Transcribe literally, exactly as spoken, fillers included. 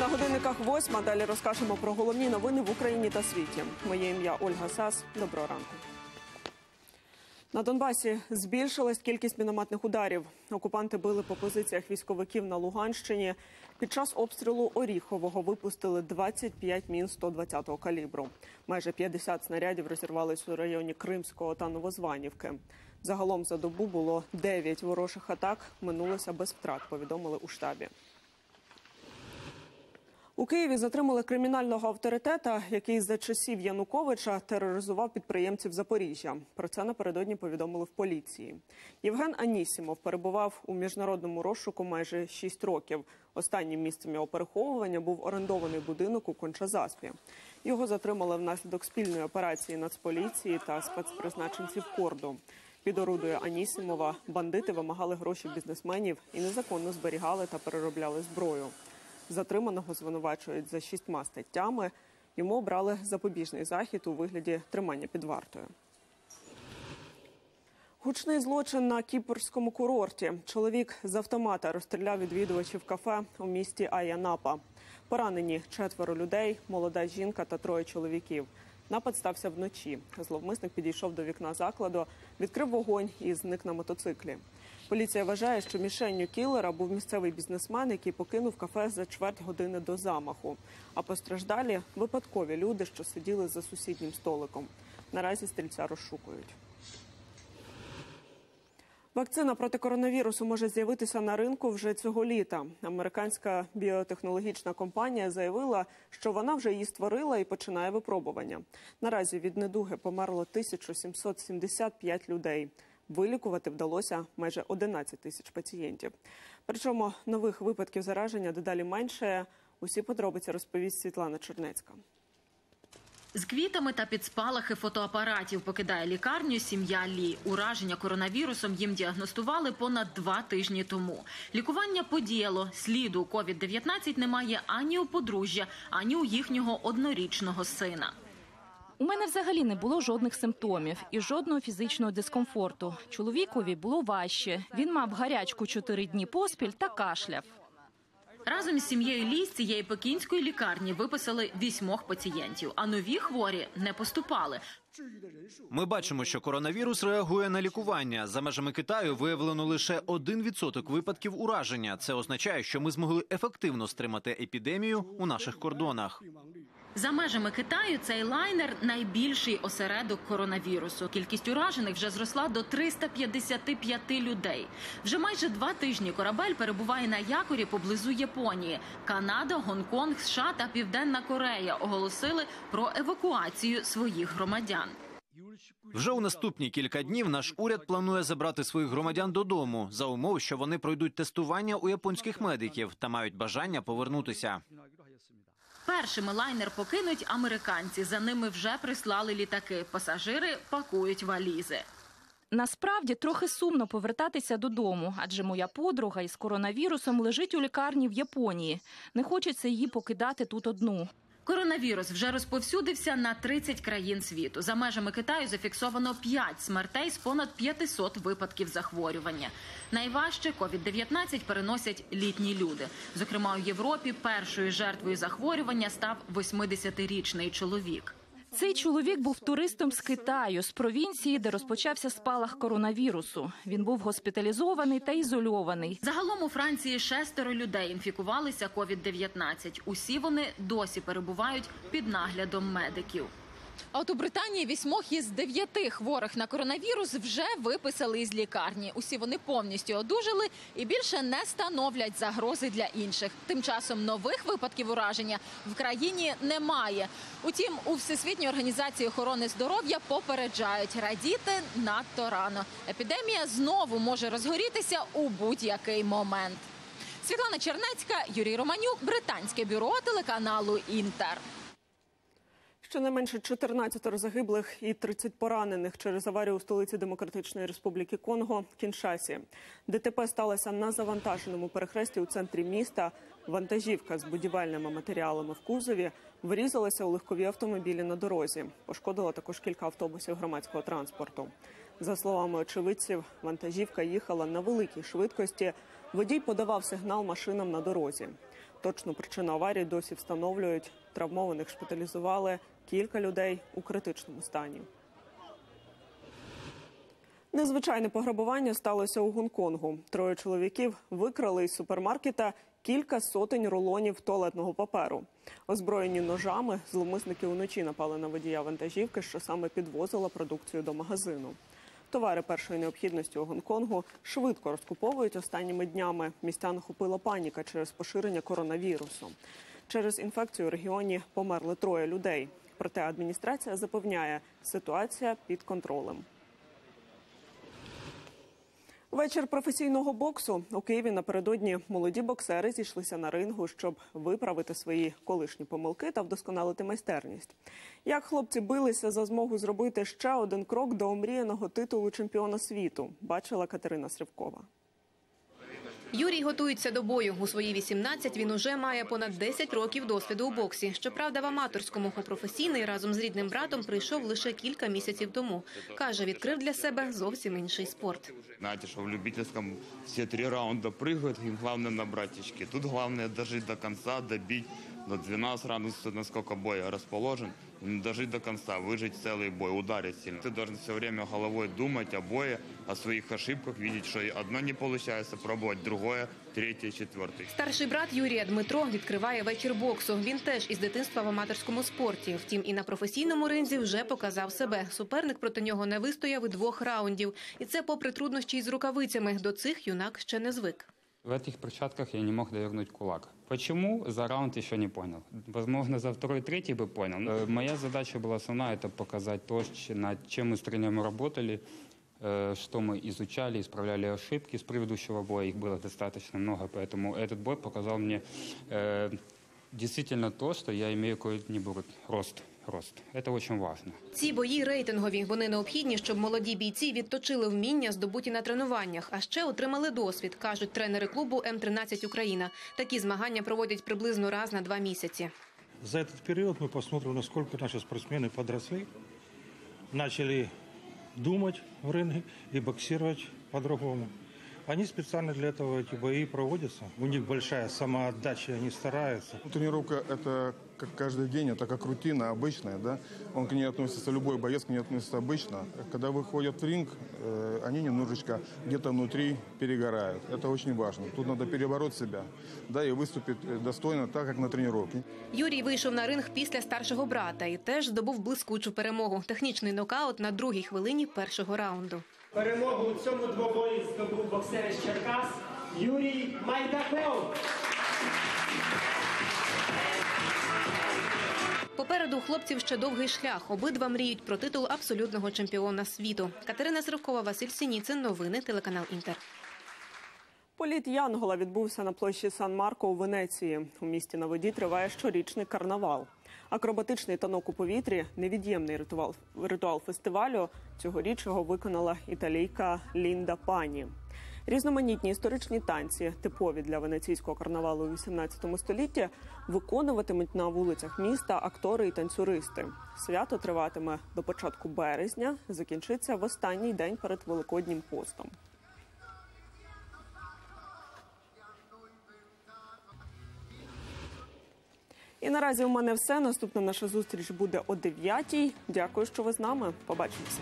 На годинниках восьма. Далі розкажемо про головні новини в Україні та світі. Моє ім'я Ольга Сас. Доброго ранку. На Донбасі збільшилась кількість мінометних ударів. Окупанти били по позиціях військовиків на Луганщині. Під час обстрілу Оріхового випустили двадцять п'ять мін сто двадцятого калібру. Майже п'ятдесят снарядів розірвались у районі Кримського та Новозванівки. Загалом за добу було дев'ять ворожих атак. Минулося без втрат, повідомили у штабі. У Києві затримали кримінального авторитета, який за часів Януковича тероризував підприємців Запоріжжя. Про це напередодні повідомили в поліції. Євген Анісімов перебував у міжнародному розшуку майже шість років. Останнім місцем його переховування був орендований будинок у Конча-Заспі. Його затримали внаслідок спільної операції Нацполіції та спецпризначенців Корду. Під орудою Анісімова бандити вимагали гроші бізнесменів і незаконно зберігали та переробляли зброю. Затриманого звинувачують за шістьма статтями. Йому обрали запобіжний захід у вигляді тримання під вартою. Гучний злочин на кіпрському курорті. Чоловік з автомата розстріляв відвідувачів кафе у місті Айянапа. Поранені четверо людей, молода жінка та троє чоловіків. Напад стався вночі. Зловмисник підійшов до вікна закладу, відкрив вогонь і зник на мотоциклі. Поліція вважає, що мішенню кілера був місцевий бізнесмен, який покинув кафе за чверть години до замаху. А постраждалі – випадкові люди, що сиділи за сусіднім столиком. Наразі стрільця розшукують. Вакцина проти коронавірусу може з'явитися на ринку вже цього літа. Американська біотехнологічна компанія заявила, що вона вже її створила і починає випробування. Наразі від недуги померло тисячу сімсот сімдесят п'ять людей. Вилікувати вдалося майже одинадцять тисяч пацієнтів. Причому нових випадків зараження дедалі менше. Усі подробиці розповість Світлана Чернецька. З квітами та під спалахи фотоапаратів покидає лікарню сім'я Лі. Ураження коронавірусом їм діагностували понад два тижні тому. Лікування подіяло. Сліду ковід дев'ятнадцять немає ані у подружжя, ані у їхнього однорічного сина. У мене взагалі не було жодних симптомів і жодного фізичного дискомфорту. Чоловікові було важче. Він мав гарячку чотири дні поспіль та кашляв. Разом із сім'єю Лі з цієї пекінської лікарні виписали вісьмох пацієнтів, а нові хворі не поступали. Ми бачимо, що коронавірус реагує на лікування. За межами Китаю виявлено лише один відсоток випадків ураження. Це означає, що ми змогли ефективно стримати епідемію у наших кордонах. За межами Китаю цей лайнер – найбільший осередок коронавірусу. Кількість уражених вже зросла до трьохсот п'ятдесяти п'яти людей. Вже майже два тижні корабель перебуває на якорі поблизу Японії. Канада, Гонконг, США та Південна Корея оголосили про евакуацію своїх громадян. Вже у наступні кілька днів наш уряд планує забрати своїх громадян додому, за умов, що вони пройдуть тестування у японських медиків та мають бажання повернутися. Першими лайнер покинуть американці. За ними вже прислали літаки. Пасажири пакують валізи. Насправді, трохи сумно повертатися додому, адже моя подруга із коронавірусом лежить у лікарні в Японії. Не хочеться її покидати тут одну. Коронавірус вже розповсюдився на тридцять країн світу. За межами Китаю зафіксовано п'ять смертей з понад п'ятисот випадків захворювання. Найважче ковід дев'ятнадцять переносять літні люди. Зокрема, у Європі першою жертвою захворювання став восьмидесятирічний чоловік. Цей чоловік був туристом з Китаю, з провінції, де розпочався спалах коронавірусу. Він був госпіталізований та ізольований. Загалом у Франції шестеро людей інфікувалися ковід дев'ятнадцять. Усі вони досі перебувають під наглядом медиків. А от у Британії вісьмох із дев'яти хворих на коронавірус вже виписали із лікарні. Усі вони повністю одужали і більше не становлять загрози для інших. Тим часом нових випадків ураження в країні немає. Утім, у Всесвітній організації охорони здоров'я попереджають – радіти надто рано. Епідемія знову може розгорітися у будь-який момент. Світлана Чернецька, Юрій Майданюк, британське бюро телеканалу «Інтер». Щонайменше чотирнадцятеро загиблих і тридцять поранених через аварію у столиці Демократичної Республіки Конго – Кіншасі. ДТП сталося на завантаженому перехресті у центрі міста. Вантажівка з будівельними матеріалами в кузові врізалася у легкові автомобілі на дорозі. Пошкодила також кілька автобусів громадського транспорту. За словами очевидців, вантажівка їхала на великій швидкості. Водій подавав сигнал машинам на дорозі. Точну причину аварії досі встановлюють. Травмованих шпиталізували, кілька людей у критичному стані. Незвичайне пограбування сталося у Гонконгу. Троє чоловіків викрали із супермаркета кілька сотень рулонів туалетного паперу. Озброєні ножами, зловмисники уночі напали на водія вантажівки, що саме підвозила продукцію до магазину. Товари першої необхідності у Гонконгу швидко розкуповують останніми днями. Містян охопила паніка через поширення коронавірусу. Через інфекцію у регіоні померли троє людей. Проте адміністрація запевняє, ситуація під контролем. Вечір професійного боксу. У Києві напередодні молоді боксери зійшлися на рингу, щоб виправити свої колишні помилки та вдосконалити майстерність. Як хлопці билися за змогу зробити ще один крок до омріяного титулу чемпіона світу, бачила Катерина Срівкова. Юрій готується до бою. У свої вісімнадцять він уже має понад десять років досвіду у боксі. Щоправда, в аматорському, у професійний разом з рідним братом прийшов лише кілька місяців тому. Каже, відкрив для себе зовсім інший спорт. Знаєте, що в любительському всі три раунди пригають, і головне набрати очки. Тут головне дожити до кінця, добити до дванадцяти раундів, наскільки бій розположений. Дожить до конца, выжить целый бой, ударить сильно. Ты должен все время головой думать о бое, о своих ошибках, видеть, что одно не получается, пробовать другое, третє, четвертий. Старший брат Юрія Дмитро відкриває вечір боксу. Він теж із дитинства в аматорському спорті. Втім, і на професійному ринзі вже показав себе. Суперник проти нього не вистояв і двох раундів. І це попри труднощі із рукавицями. До цих юнак ще не звик. В этих перчатках я не мог довернуть кулак. Почему? За раунд еще не понял. Возможно, за второй, третий бы понял. Но моя задача была основная – это показать то, над чем мы с тренером работали, что мы изучали, исправляли ошибки с предыдущего боя. Их было достаточно много, поэтому этот бой показал мне э, действительно то, что я имею какой-нибудь рост. Це дуже важливо. Ці бої рейтингові. Вони необхідні, щоб молоді бійці відточили вміння, здобуті на тренуваннях. А ще отримали досвід, кажуть тренери клубу М тринадцять «Україна». Такі змагання проводять приблизно раз на два місяці. За цей період ми побачимо, наскільки наші спортсмени підросли, почали думати в ринку і боксувати по-другому. Они специально для этого эти бои проводятся. У них большая самоотдача, они стараются. Тренировка – это как каждый день, это как рутина обычная, да? Он к ней относится, любой боец к ней относится обычно. Когда выходят в ринг, они немножечко где-то внутри перегорают. Это очень важно. Тут надо перебороть себя, да, и выступить достойно, так, как на тренировке. Юрій вийшов на ринг після старшого брата і теж здобув блискучу перемогу. Технічний нокаут на другій хвилині першого раунду. Перемогу у цьому двобої здобув боксер із Черкас Юрій Майданюк. Попереду у хлопців ще довгий шлях. Обидва мріють про титул абсолютного чемпіона світу. Катерина Срівкова, Василь Сініцин. Новини, телеканал «Інтер». Політ Янгола відбувся на площі Сан-Марко у Венеції. У місті на воді триває щорічний карнавал. Акробатичний танок у повітрі – невід'ємний ритуал, ритуал фестивалю. Цьогоріч його виконала італійка Лінда Пані. Різноманітні історичні танці, типові для венеційського карнавалу у вісімнадцятому столітті, виконуватимуть на вулицях міста актори і танцюристи. Свято триватиме до початку березня, закінчиться в останній день перед Великоднім постом. І наразі у мене все. Наступна наша зустріч буде о дев'ятій. Дякую, що ви з нами. Побачимося.